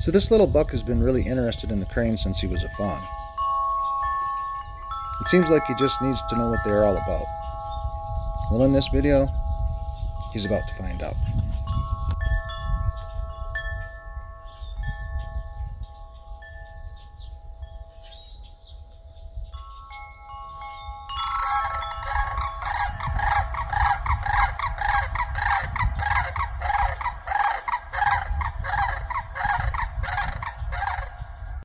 So this little buck has been really interested in the crane since he was a fawn. It seems like he just needs to know what they're all about. Well, in this video, he's about to find out.